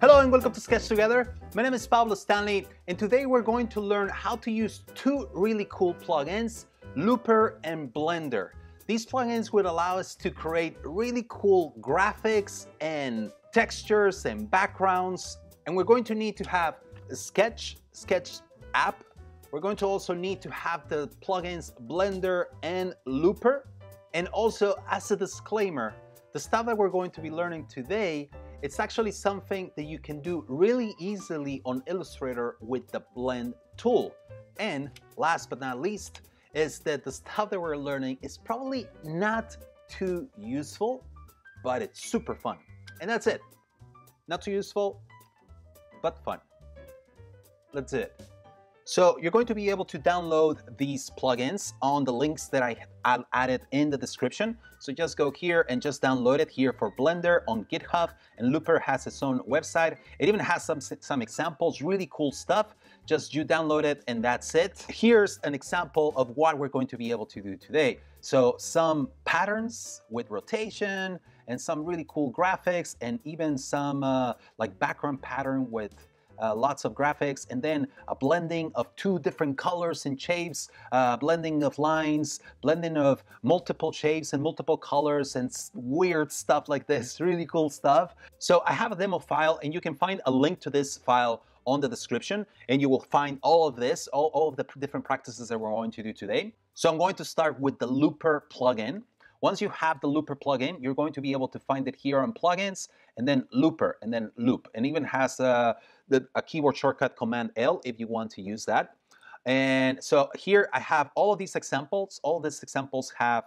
Hello and welcome to Sketch Together. My name is Pablo Stanley, and today we're going to learn how to use two really cool plugins, Looper and Blender. These plugins would allow us to create really cool graphics and textures and backgrounds, and we're going to need to have a Sketch app. We're going to also need to have the plugins Blender and Looper, and also as a disclaimer, the stuff that we're going to be learning today, it's actually something that you can do really easily on Illustrator with the Blend tool. And last but not least, is that the stuff that we're learning is probably not too useful, but it's super fun. And that's it. Not too useful, but fun. That's it. So you're going to be able to download these plugins on the links that I've added in the description. So just go here and just download it here for Blender on GitHub, and Looper has its own website. It even has some examples, really cool stuff. Just you download it and that's it. Here's an example of what we're going to be able to do today. So some patterns with rotation and some really cool graphics and even some like background pattern with lots of graphics, and then a blending of two different colors and shapes, blending of lines, blending of multiple shapes and multiple colors and weird stuff like this, really cool stuff. So I have a demo file, and you can find a link to this file on the description, and you will find all of this, all of the different practices that we're going to do today. So I'm going to start with the Looper plugin. Once you have the Looper plugin, you're going to be able to find it here on plugins, and then Looper, and then Loop, and even has a keyboard shortcut Command L if you want to use that. And so here I have all of these examples. All these examples have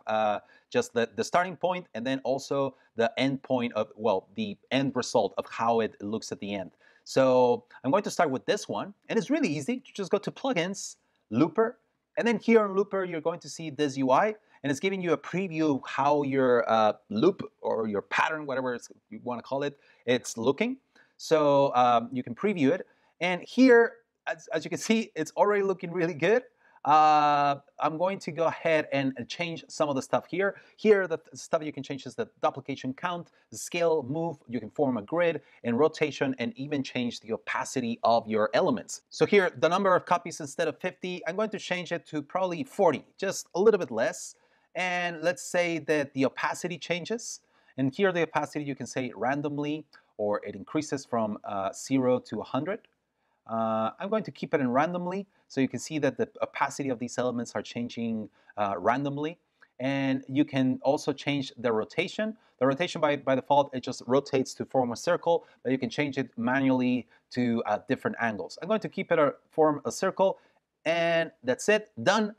just the starting point, and then also the end point of, well, the end result of how it looks at the end. So I'm going to start with this one, and it's really easy. You just go to plugins, Looper, and then here on Looper you're going to see this UI. And it's giving you a preview of how your loop or your pattern, whatever you want to call it, it's looking. So you can preview it. And here, as you can see, it's already looking really good. I'm going to go ahead and change some of the stuff here. Here, the stuff you can change is the duplication count, the scale, move, you can form a grid, and rotation, and even change the opacity of your elements. So here, the number of copies, instead of 50, I'm going to change it to probably 40, just a little bit less. And let's say that the opacity changes, and here the opacity you can say randomly, or it increases from 0 to 100. I'm going to keep it in randomly, so you can see that the opacity of these elements are changing randomly. And you can also change the rotation. The rotation by default, it just rotates to form a circle, but you can change it manually to different angles. I'm going to keep it form a circle, and that's it, done,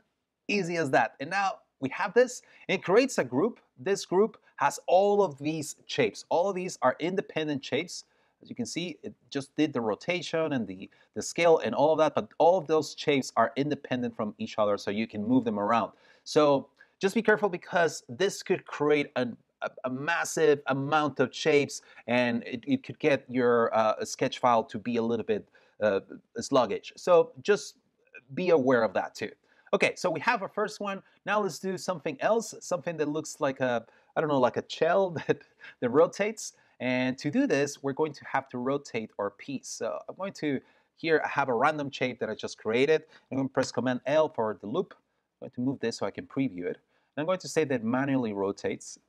easy as that. And now we have this, and it creates a group. This group has all of these shapes. All of these are independent shapes. As you can see, it just did the rotation and the scale and all of that, but all of those shapes are independent from each other, so you can move them around. So just be careful, because this could create a massive amount of shapes, and it could get your sketch file to be a little bit sluggish. So just be aware of that too. Okay, so we have our first one. Now let's do something else, something that looks like a, I don't know, like a shell that rotates. And to do this, we're going to have to rotate our piece. So I'm going to, here I have a random shape that I just created. I'm going to press Command L for the loop. I'm going to move this so I can preview it. And I'm going to say that manually rotates.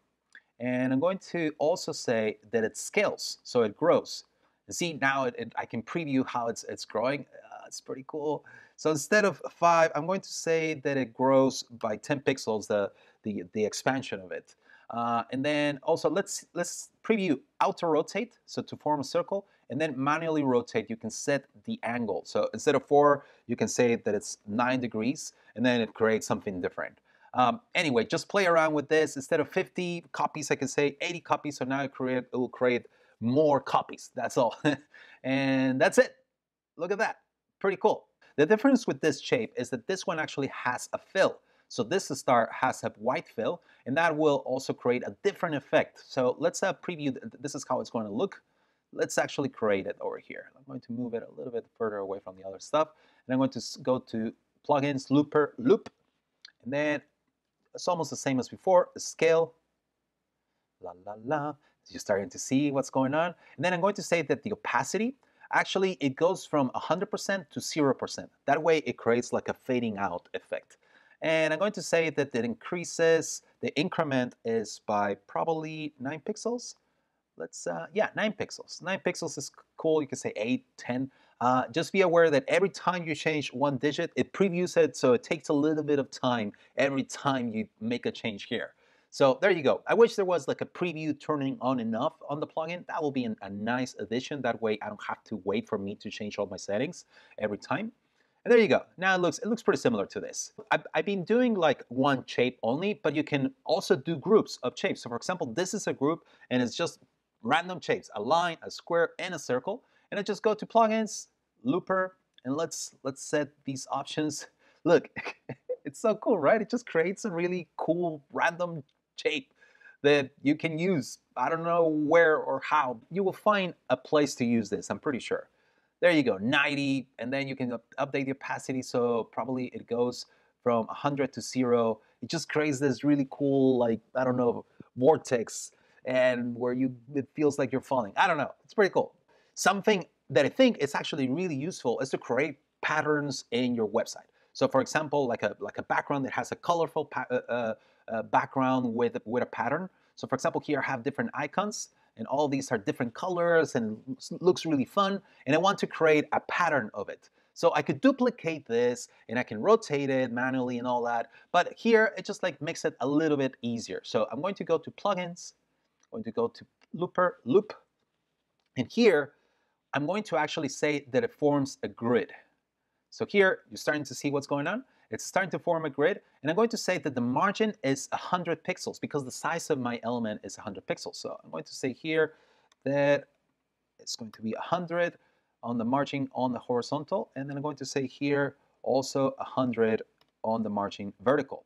And I'm going to also say that it scales, so it grows. And see, now I can preview how it's growing. It's pretty cool. So instead of 5, I'm going to say that it grows by 10 pixels, the expansion of it. And then also let's preview auto rotate, so to form a circle, and then manually rotate. You can set the angle. So instead of 4, you can say that it's 9 degrees, and then it creates something different. Anyway, just play around with this. Instead of 50 copies, I can say 80 copies. So now it will create more copies. That's all. And that's it. Look at that. Pretty cool. The difference with this shape is that this one actually has a fill. So this star has a white fill, and that will also create a different effect. So let's preview. This is how it's going to look. Let's actually create it over here. I'm going to move it a little bit further away from the other stuff. And I'm going to go to plugins, Looper, Loop. And then it's almost the same as before. Scale, la la la. You're starting to see what's going on. And then I'm going to say that the opacity, actually it goes from 100% to 0%. That way it creates like a fading out effect. And I'm going to say that it increases, the increment is by probably 9 pixels. Let's, yeah, 9 pixels. 9 pixels is cool. You can say 8, 10. Just be aware that every time you change one digit, it previews it, so it takes a little bit of time every time you make a change here. So there you go. I wish there was like a preview turning on and off on the plugin. That will be a nice addition. That way I don't have to wait for me to change all my settings every time. And there you go. Now it looks pretty similar to this. I've been doing like one shape only, but you can also do groups of shapes. So for example, this is a group and it's just random shapes, a line, a square, and a circle. And I just go to plugins, Looper, and let's set these options. Look, it's so cool, right? It just creates a really cool random shape that you can use. I don't know where or how. You will find a place to use this, I'm pretty sure. There you go, 90, and then you can update the opacity, so probably it goes from 100 to 0. It just creates this really cool, like, I don't know, vortex, and where it feels like you're falling. I don't know, it's pretty cool. Something that I think is actually really useful is to create patterns in your website. So for example, like a background that has a colorful background with a pattern. So for example, here I have different icons and all these are different colors and looks really fun. And I want to create a pattern of it. So I could duplicate this and I can rotate it manually and all that. But here it just like makes it a little bit easier. So I'm going to go to plugins, I'm going to go to Looper, Loop, and here I'm going to actually say that it forms a grid. So here you're starting to see what's going on. It's starting to form a grid, and I'm going to say that the margin is 100 pixels because the size of my element is 100 pixels. So I'm going to say here that it's going to be 100 on the margin on the horizontal, and then I'm going to say here also 100 on the margin vertical.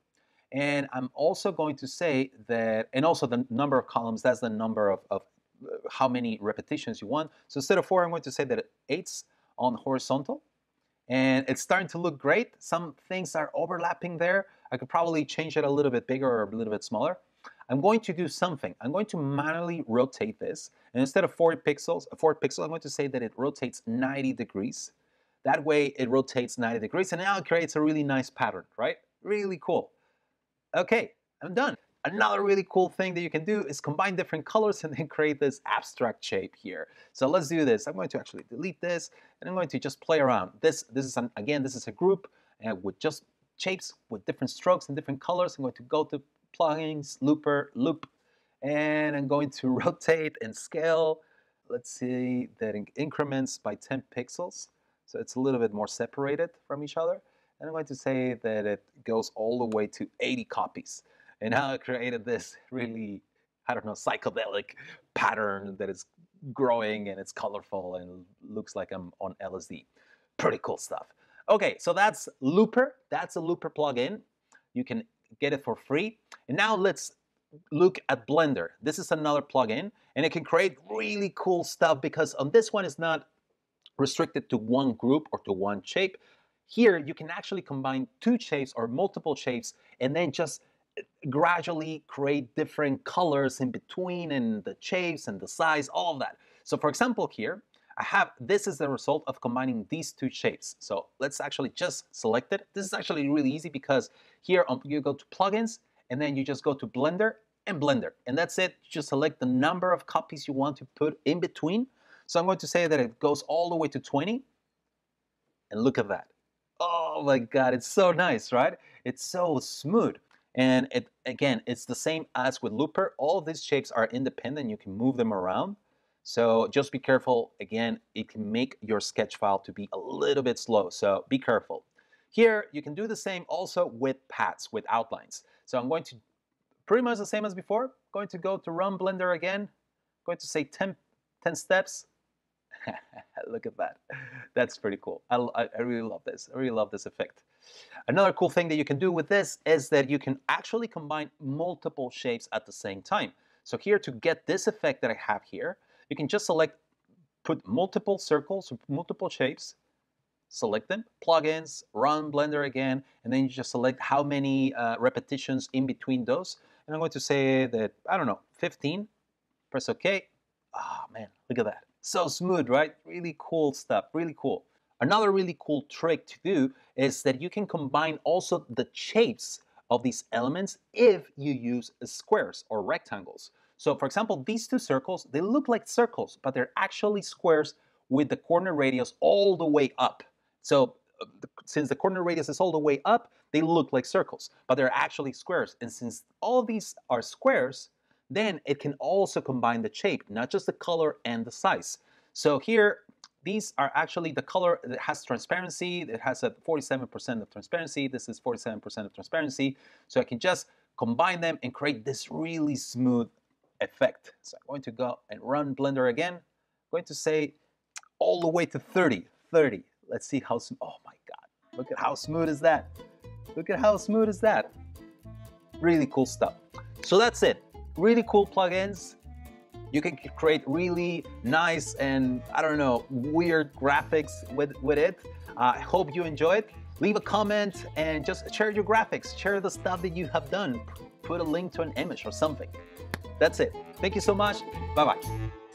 And I'm also going to say that, and also the number of columns, that's the number of how many repetitions you want. So instead of 4, I'm going to say that 8's on horizontal. And it's starting to look great. Some things are overlapping there. I could probably change it a little bit bigger or a little bit smaller. I'm going to do something. I'm going to manually rotate this. And instead of 4 pixels, I'm going to say that it rotates 90 degrees. That way it rotates 90 degrees. And now it creates a really nice pattern, right? Really cool. Okay, I'm done. Another really cool thing that you can do is combine different colors and then create this abstract shape here. So let's do this. I'm going to actually delete this and I'm going to just play around. This is a group with just shapes with different strokes and different colors. I'm going to go to plugins, Looper, Loop, and I'm going to rotate and scale. Let's see that it increments by 10 pixels. So it's a little bit more separated from each other. And I'm going to say that it goes all the way to 80 copies. And now I created this really, I don't know, psychedelic pattern that is growing and it's colorful and looks like I'm on LSD. Pretty cool stuff. Okay, so that's Looper. That's a Looper plugin. You can get it for free. And now let's look at Blender. This is another plugin and it can create really cool stuff because on this one it's not restricted to one group or to one shape. Here, you can actually combine two shapes or multiple shapes and then just gradually create different colors in between and the shapes and the size, all of that. So for example here, I have, this is the result of combining these two shapes. So let's actually just select it. This is actually really easy because here you go to plugins and then you just go to Blender and Blender. And that's it, you just select the number of copies you want to put in between. So I'm going to say that it goes all the way to 20 and look at that. Oh my God, it's so nice, right? It's so smooth. And it, again, it's the same as with Looper. All of these shapes are independent. You can move them around. So just be careful. Again, it can make your sketch file to be a little bit slow. So be careful. Here, you can do the same also with paths, with outlines. So I'm going to, pretty much the same as before, I'm going to go to Run Blender again. I'm going to say 10 steps. Look at that. That's pretty cool. I really love this. I really love this effect. Another cool thing that you can do with this is that you can actually combine multiple shapes at the same time. So here to get this effect that I have here, you can just select, put multiple circles, multiple shapes, select them, plugins, Run Blender again, and then you just select how many repetitions in between those. And I'm going to say that, I don't know, 15. Press OK. Ah, man, look at that. So smooth, right? Really cool stuff, really cool. Another really cool trick to do is that you can combine also the shapes of these elements if you use squares or rectangles. So for example, these two circles, they look like circles, but they're actually squares with the corner radius all the way up. So since the corner radius is all the way up, they look like circles, but they're actually squares. And since all these are squares, then it can also combine the shape, not just the color and the size. So here, these are actually the color that has transparency. It has a 47% of transparency. This is 47% of transparency. So I can just combine them and create this really smooth effect. So I'm going to go and run Blender again. I'm going to say all the way to 30. Let's see how smooth. Oh my God, look at how smooth is that. Look at how smooth is that. Really cool stuff. So that's it. Really cool plugins. You can create really nice and, I don't know, weird graphics with it. I hope you enjoyed. Leave a comment and just share your graphics. Share the stuff that you have done. Put a link to an image or something. That's it. Thank you so much. Bye-bye.